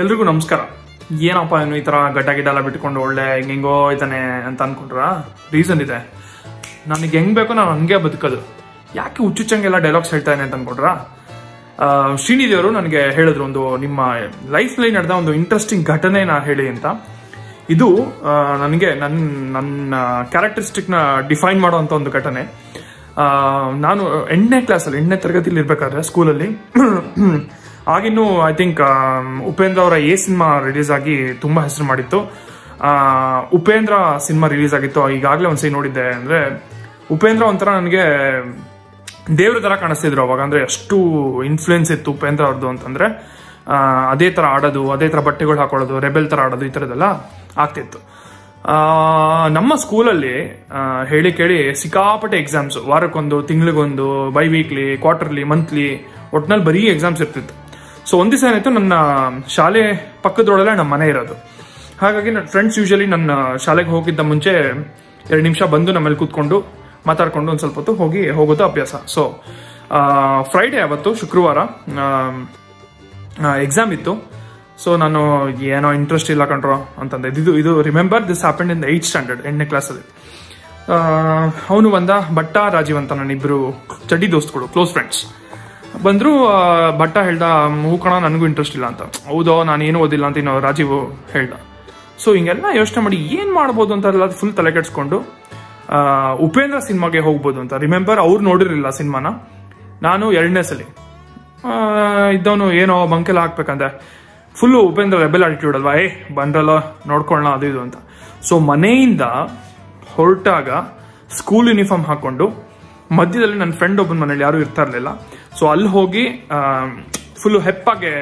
ಎಲ್ರಿಗೂ ನಮಸ್ಕಾರ. ಏನಪ್ಪ ಇನ್ನು ಈ ತರ ಗಡ್ಡ ಗಿಡ ಎಲ್ಲ ಬಿಟ್ಕೊಂಡು ಒಳ್ಳೆ ಹೆಂಗೆಂಗೋ ಇದ್ದಾನೆ ಅಂತ ಅನ್ಕೊಂಡ್ರ? ರೀಸನ್ ಇದೆ, ನನಗೆ ಹೆಂಗ್ ಬೇಕೋ ನಾನು ಹಂಗೆ ಬದುಕೋದು. ಯಾಕೆ ಹುಚ್ಚುಚ್ಚಂಗೆಲ್ಲ ಡೈಲಾಗ್ಸ್ ಹೇಳ್ತಾನೆ ಅಂತ ಅನ್ಕೊಂಡ್ರ, ಶ್ರೀನಿಧಿ ಅವರು ನನಗೆ ಹೇಳಿದ್ರು ಒಂದು ನಿಮ್ಮ ಲೈಫ್ ಲೈನ್ ನಡೆದ ಒಂದು ಇಂಟ್ರೆಸ್ಟಿಂಗ್ ಘಟನೆನ ಹೇಳಿ ಅಂತ. ಇದು ನನಗೆ ನನ್ನ ಕ್ಯಾರೆಕ್ಟರಿಸ್ಟಿಕ್ ನ ಡಿಫೈನ್ ಮಾಡುವಂತ ಒಂದು ಘಟನೆ. ನಾನು 8ನೇ ತರಗತಿಲಿ ಇರ್ಬೇಕಾದ್ರೆ ಸ್ಕೂಲಲ್ಲಿ, ಆಗಿನ್ನೂ ಐ ಥಿಂಕ್ ಉಪೇಂದ್ರ ಅವರ ಎ ಸಿನಿಮಾ ರಿಲೀಸ್ ಆಗಿ ತುಂಬಾ ಹೆಸರು ಮಾಡಿತ್ತು. ಉಪೇಂದ್ರ ಸಿನಿಮಾ ರಿಲೀಸ್ ಆಗಿತ್ತು. ಈಗಾಗಲೇ ಒಂದ್ಸರಿ ನೋಡಿದ್ದೆ. ಅಂದ್ರೆ ಉಪೇಂದ್ರ ಒಂಥರ ನನಗೆ ದೇವ್ರ ತರ ಕಾಣಿಸ್ತಿದ್ರು ಅವಾಗ. ಅಂದ್ರೆ ಎಷ್ಟು ಇನ್ಫ್ಲುಯೆನ್ಸ್ ಇತ್ತು ಉಪೇಂದ್ರ ಅವ್ರದ್ದು ಅಂತಂದ್ರೆ, ಅದೇ ತರ ಆಡೋದು, ಅದೇ ತರ ಬಟ್ಟೆಗಳು ಹಾಕೊಳ್ಳೋದು, ರೆಬೆಲ್ ತರ ಆಡೋದು, ಈ ತರದೆಲ್ಲ ಆಗ್ತಿತ್ತು. ನಮ್ಮ ಸ್ಕೂಲಲ್ಲಿ ಹೇಳಿ ಕೇಳಿ ಸಿಕ್ಕಾಪಟ್ಟೆ ಎಕ್ಸಾಮ್ಸ್, ವಾರಕ್ಕೊಂದು, ತಿಂಗಳಿಗೊಂದು, ಬೈ ವೀಕ್ಲಿ, ಕ್ವಾರ್ಟರ್ಲಿ, ಮಂತ್ಲಿ, ಒಟ್ನಲ್ಲಿ ಬರೀ ಎಕ್ಸಾಮ್ಸ್ ಇರ್ತಿತ್ತು. ಸೊ ಒಂದು ದಿವಸ ಏನಾಯ್ತು, ನನ್ನ ಶಾಲೆ ಪಕ್ಕದೊಳಗಡೆ ನಮ್ಮ ಮನೆ ಇರೋದು. ಹಾಗಾಗಿ ನನ್ನ ಫ್ರೆಂಡ್ಸ್ ಯೂಶಲಿ ನನ್ನ ಶಾಲೆಗೆ ಹೋಗಿದ್ದ ಮುಂಚೆ 2 ನಿಮಿಷ ಬಂದು ನಮ್ಮಲ್ಲಿ ಕೂತ್ಕೊಂಡು ಮಾತಾಡ್ಕೊಂಡು ಒಂದು ಸ್ವಲ್ಪ ಹೊತ್ತು ಹೋಗೋದು ಅಭ್ಯಾಸ. ಸೊ ಫ್ರೈಡೇ ಅವತ್ತು, ಶುಕ್ರವಾರ, ಎಕ್ಸಾಮ್ ಇತ್ತು. ಸೊ ನಾನು ಏನೋ ಇಂಟ್ರೆಸ್ಟ್ ಇಲ್ಲ ಕಂಡ್ರೋ ಅಂತಂದೆ. ಇದು remember this happened in 8th standard, 8ನೇ ಕ್ಲಾಸಲ್ಲಿ. ಅವನು ಬಂದ, ಭಟ್ಟ, ರಾಜೀವ್ ಅಂತ ನನ್ನಿಬ್ರು ಚಡ್ಡಿ ದೋಸ್ತುಗಳು, ಕ್ಲೋಸ್ ಫ್ರೆಂಡ್ಸ್ ಬಂದ್ರು. ಭಟ್ಟ ಹೇಳ್ದ, ಹೂ ಕಣ ನನಗೂ ಇಂಟ್ರೆಸ್ಟ್ ಇಲ್ಲ ಅಂತ. ಹೌದೋ, ನಾನು ಏನು ಓದಿಲ್ಲ ಅಂತ ಇನ್ನು ರಾಜೀವ್ ಹೇಳ್ದ. ಸೊ ಹಿಂಗೆಲ್ಲ ಯೋಚನೆ ಮಾಡಿ ಏನು ಮಾಡ್ಬೋದು ಅಂತ ಎಲ್ಲ ಫುಲ್ ತಲೆ ಕೆಡ್ಸ್ಕೊಂಡು ಉಪೇಂದ್ರ ಸಿನಿಮಾಗೆ ಹೋಗ್ಬೋದು ಅಂತ. ರಿಮೆಂಬರ್ ಅವ್ರು ನೋಡಿರಲಿಲ್ಲ ಸಿನಿಮಾನ. ನಾನು 2ನೇ ಸಲ ಇದ್ದವನು ಏನೋ ಬಂಕೆಲ್ಲ ಹಾಕ್ಬೇಕಂದ್ರೆ ಫುಲ್ಲು ಉಪೇಂದ್ರ ರೆಬೆಲ್ ಆಟಿಟ್ಯೂಡ್ ಅಲ್ವಾ, ಬಂದ್ರಲ್ಲ ನೋಡ್ಕೊಳ್ಳೋಣ ಅದು ಇದು ಅಂತ. ಸೊ ಮನೆಯಿಂದ ಹೊರಟಾಗ ಸ್ಕೂಲ್ ಯೂನಿಫಾರ್ಮ್ ಹಾಕೊಂಡು, ಮಧ್ಯದಲ್ಲಿ ನನ್ನ ಫ್ರೆಂಡ್ ಒಬ್ಬನ ಮನೇಲಿ ಯಾರು ಇರ್ತಾ ಇರಲಿಲ್ಲ, ಸೊ ಅಲ್ಲಿ ಹೋಗಿ ಫುಲ್ಲು ಹೆಪ್ಪಾಗೆ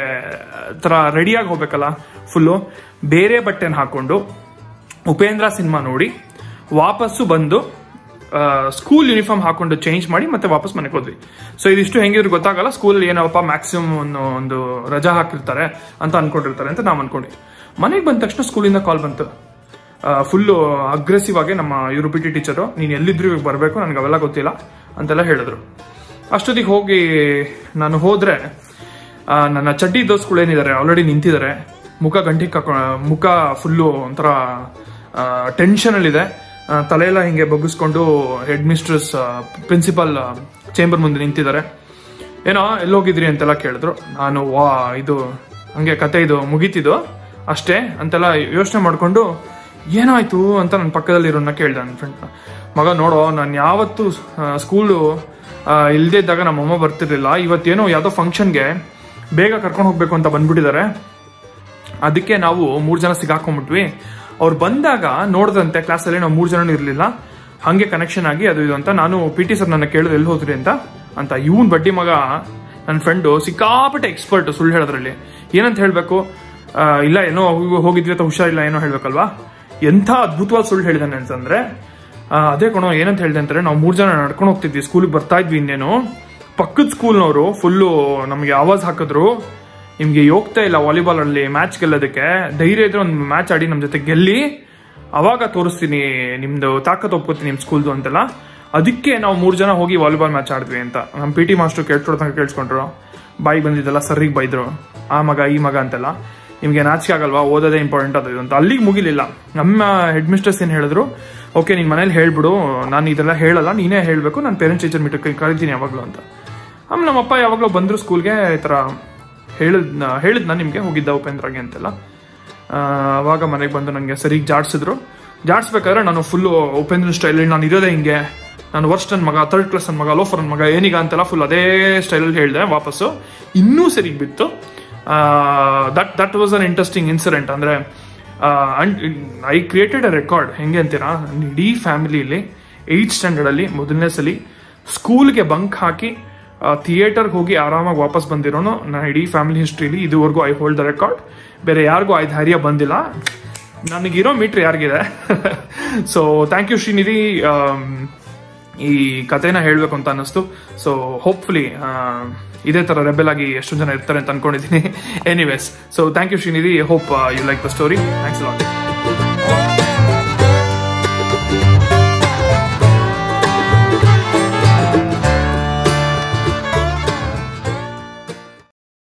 ಥರ ರೆಡಿಯಾಗಿ ಹೋಗ್ಬೇಕಲ್ಲ, ಫುಲ್ಲು ಬೇರೆ ಬಟ್ಟೆನ ಹಾಕೊಂಡು ಉಪೇಂದ್ರ ಸಿನಿಮಾ ನೋಡಿ ವಾಪಸ್ಸು ಬಂದು ಸ್ಕೂಲ್ ಯೂನಿಫಾರ್ಮ್ ಹಾಕೊಂಡು ಚೇಂಜ್ ಮಾಡಿ ಮತ್ತೆ ವಾಪಸ್ ಮನೆಗೆ ಹೋದ್ವಿ. ಸೊ ಇದಿಷ್ಟು ಹೆಂಗಿದ್ರು ಗೊತ್ತಾಗಲ್ಲ, ಸ್ಕೂಲಲ್ಲಿ ಏನಪ್ಪ ಮ್ಯಾಕ್ಸಿಮಮ್ ಒಂದು ರಜಾ ಹಾಕಿರ್ತಾರೆ ಅಂತ ಅನ್ಕೊಂಡಿರ್ತಾರೆ ಅಂತ ನಾವು ಅನ್ಕೊಂಡ್ವಿ. ಮನೆಗೆ ಬಂದ ತಕ್ಷಣ ಸ್ಕೂಲಿಂದ ಕಾಲ್ ಬಂತು. ಫುಲ್ಲು ಅಗ್ರೆಸಿವ್ ಆಗಿ ನಮ್ಮ ಇವರು ಪಿ ಟಿ ಟೀಚರು, ನೀನು ಎಲ್ಲಿದ್ರು ಬರಬೇಕು, ನನಗೆ ಅವೆಲ್ಲ ಗೊತ್ತಿಲ್ಲ ಅಂತೆಲ್ಲ ಹೇಳಿದ್ರು. ಅಷ್ಟೊತ್ತಿಗೆ ಹೋಗಿ ನಾನು ಹೋದರೆ ನನ್ನ ಚಡ್ಡಿ ದೋಸ್ಗಳೇನಿದ್ದಾರೆ ಆಲ್ರೆಡಿ ನಿಂತಿದ್ದಾರೆ. ಮುಖ ಫುಲ್ಲು ಒಂಥರ ಟೆನ್ಷನಲ್ಲಿದೆ. ತಲೆಯೆಲ್ಲ ಹಿಂಗೆ ಬಗ್ಗಿಸ್ಕೊಂಡು ಹೆಡ್ ಮಿಸ್ಟ್ರೆಸ್, ಪ್ರಿನ್ಸಿಪಾಲ್ ಚೇಂಬರ್ ಮುಂದೆ ನಿಂತಿದ್ದಾರೆ. ಏನೋ ಎಲ್ಲೋಗಿದ್ರಿ ಅಂತೆಲ್ಲ ಕೇಳಿದ್ರು. ನಾನು ಇದು ಹಂಗೆ ಕತೆ ಇದು ಮುಗೀತಿದ್ದು ಅಷ್ಟೇ ಅಂತೆಲ್ಲ ಯೋಚನೆ ಮಾಡಿಕೊಂಡು ಏನಾಯ್ತು ಅಂತ ನನ್ನ ಪಕ್ಕದಲ್ಲಿ ಇರೋನ್ನ ಕೇಳಿದೆ, ನನ್ನ ಫ್ರೆಂಡ್ನ. ಮಗ ನೋಡೋ, ನಾನು ಯಾವತ್ತೂ ಸ್ಕೂಲು ಇಲ್ಲದೇ ಇದ್ದಾಗ ನಮ್ಮಮ್ಮ ಬರ್ತಿರ್ಲಿಲ್ಲ. ಇವತ್ತೇನೋ ಯಾವುದೋ ಫಂಕ್ಷನ್ಗೆ ಬೇಗ ಕರ್ಕೊಂಡು ಹೋಗ್ಬೇಕು ಅಂತ ಬಂದ್ಬಿಟ್ಟಿದ್ದಾರೆ. ಅದಕ್ಕೆ ನಾವು 3 ಜನ ಸಿಗಾಕೊಂಡ್ಬಿಟ್ವಿ. ಅವ್ರು ಬಂದಾಗ ನೋಡ್ದಂತೆ ಕ್ಲಾಸಲ್ಲಿ ನಾವು 3 ಜನನೂ ಇರಲಿಲ್ಲ. ಹಾಗೆ ಕನೆಕ್ಷನ್ ಆಗಿ ಅದು ಇದು ಅಂತ. ನಾನು ಪಿ ಟಿ ಸರ್ ನನ್ನ ಕೇಳಿದ್ರು ಎಲ್ಲಿ ಹೋದ್ರಿ ಅಂತ ಇವನ್ ಬಡ್ಡಿ ಮಗ ನನ್ನ ಫ್ರೆಂಡು ಸಿಕ್ಕಾಪಟ್ಟೆ ಎಕ್ಸ್ಪರ್ಟ್ ಸುಳ್ಳು ಹೇಳೋದ್ರಲ್ಲಿ. ಏನಂತ ಹೇಳಬೇಕು, ಇಲ್ಲ ಏನೋ ಹೋಗಿದ್ವಿ ಅಥವಾ ಹುಷಾರಿಲ್ಲ ಏನೋ ಹೇಳಬೇಕಲ್ವಾ, ಎಂಥ ಅದ್ಭುತವಾದ ಸುಳ್ಳು ಹೇಳಿದಾನೆ ಅಂತಂದರೆ, ಅದೇ ಕಣೋ ಏನಂತ ಹೇಳಿದೆ ಅಂತಂದರೆ, ನಾವು 3 ಜನ ನಡ್ಕೊಂಡು ಹೋಗ್ತಿದ್ವಿ, ಸ್ಕೂಲಿಗೆ ಬರ್ತಾ ಇದ್ವಿ. ಇನ್ನೇನು ಪಕ್ಕದ ಸ್ಕೂಲ್ನವರು ಫುಲ್ಲು ನಮಗೆ ಆವಾಜ್ ಹಾಕಿದ್ರು, ನಿಮಗೆ ಹೋಗ್ತಾ ಇಲ್ಲ ವಾಲಿಬಾಲಲ್ಲಿ ಮ್ಯಾಚ್ ಗೆಲ್ಲೋದಕ್ಕೆ, ಧೈರ್ಯ ಇದ್ರೆ ಒಂದು ಮ್ಯಾಚ್ ಆಡಿ ನಮ್ಮ ಜೊತೆ ಗೆಲ್ಲಿ, ಅವಾಗ ತೋರಿಸ್ತೀನಿ ನಿಮ್ಮದು ತಾಕತ್ತು ಒಪ್ಕೋತೀನಿ ನಿಮ್ಮ ಸ್ಕೂಲ್ದು ಅಂತೆಲ್ಲ. ಅದಕ್ಕೆ ನಾವು 3 ಜನ ಹೋಗಿ ವಾಲಿಬಾಲ್ ಮ್ಯಾಚ್ ಆಡಿದ್ವಿ ಅಂತ ನಮ್ಮ ಪಿ ಟಿ ಮಾಸ್ಟ್ರು ತನಕ ಕೇಳಿಸ್ಕೊಂಡ್ರು. ಬಾಯಿಗೆ ಬಂದಿದ್ದೆಲ್ಲ ಸರ್ರಿಗೆ ಬೈದರು, ಆ ಮಗ ಈ ಮಗ ಅಂತೆಲ್ಲ, ನಿಮಗೆ ನಾಚಿಕೆ ಆಗಲ್ವಾ, ಓದೋದೇ ಇಂಪಾರ್ಟೆಂಟ್ ಅದು ಇದು ಅಂತ. ಅಲ್ಲಿಗೆ ಮುಗಿಲಿಲ್ಲ. ನಮ್ಮ ಹೆಡ್ ಮಿಸ್ಟ್ರೆಸ್ ಏನು ಹೇಳಿದ್ರು, ಓಕೆ ನೀನು ಮನೇಲಿ ಹೇಳ್ಬಿಡು, ನಾನು ಇದೆಲ್ಲ ಹೇಳಲ್ಲ, ನೀನೇ ಹೇಳಬೇಕು, ನಾನು ಪೇರೆಂಟ್ಸ್ ಟೀಚರ್ ಮೀಟಿಂಗ್ ಕರಿತೀನಿ ಯಾವಾಗಲೂ ಅಂತ. ಆಮೇಲೆ ನಮ್ಮಪ್ಪ ಯಾವಾಗಲೂ ಬಂದರು ಸ್ಕೂಲ್ಗೆ, ಈ ಥರ ಹೇಳಿದ್ನ ನಿಮಗೆ ಹೋಗಿದ್ದ ಉಪೇಂದ್ರಗೆ ಅಂತೆಲ್ಲ. ಆವಾಗ ಮನೆಗೆ ಬಂದು ನನಗೆ ಸರಿಗೆ ಜಾಡ್ಸಿದ್ರು. ಜಾಡ್ಸ್ಬೇಕಾದ್ರೆ ನಾನು ಫುಲ್ಲು ಉಪೇಂದ್ರ ಸ್ಟೈಲಲ್ಲಿ ನಾನು ಇರೋದೇ ಹಿಂಗೆ, ನಾನು ವರ್ಸ್ಟ್ ನನ್ನ ಮಗ, ಥರ್ಡ್ ಕ್ಲಾಸ್ ನನ್ನ ಮಗ, ಲೋಫರ್ ನನ್ನ ಮಗ, ಏನೀಗ ಅಂತೆಲ್ಲ ಫುಲ್ ಅದೇ ಸ್ಟೈಲಲ್ಲಿ ಹೇಳಿದೆ. ವಾಪಸ್ಸು ಇನ್ನೂ ಸರಿಗೆ ಬಿತ್ತು. That was an interesting incident. ಅಂದರೆ ಐ ಕ್ರಿಯೇಟೆಡ್ ಅ ರೆಕಾರ್ಡ್. ಹೆಂಗೆ ಅಂತೀರಾ, ಇಡೀ ಫ್ಯಾಮಿಲಿಯಲ್ಲಿ 8th ಸ್ಟ್ಯಾಂಡರ್ಡಲ್ಲಿ ಮೊದಲನೇ ಸಲ ಸ್ಕೂಲ್ಗೆ ಬಂಕ್ ಹಾಕಿ ಥಿಯೇಟರ್ಗೆ ಹೋಗಿ ಆರಾಮಾಗಿ ವಾಪಸ್ ಬಂದಿರೋನು ನಾನು. ಇಡೀ ಫ್ಯಾಮಿಲಿ ಹಿಸ್ಟ್ರಿಲಿ ಇದುವರೆಗೂ ಐ ಹೋಲ್ಡ್ ದ ರೆಕಾರ್ಡ್. ಬೇರೆ ಯಾರಿಗೂ ಆ ಧೈರ್ಯ ಬಂದಿಲ್ಲ, ನನಗಿರೋ ಮೀಟ್ರ್ ಯಾರಿಗಿದೆ. ಸೊ ಥ್ಯಾಂಕ್ ಯು ಶ್ರೀನಿಧಿ, ಈ ಕಥೆನ ಹೇಳಬೇಕು ಅಂತ ಅನ್ನಿಸ್ತು. ಸೊ ಹೋಪ್ಫುಲಿ ಇದೇ ಥರ ರೆಬೆಲ್ ಆಗಿ ಎಷ್ಟು ಜನ ಇರ್ತಾರೆ ಅಂತ ಅನ್ಕೊಂಡಿದ್ದೀನಿ. Anyways, so thank you Shrinidhi, I hope you like the story. Thanks a lot.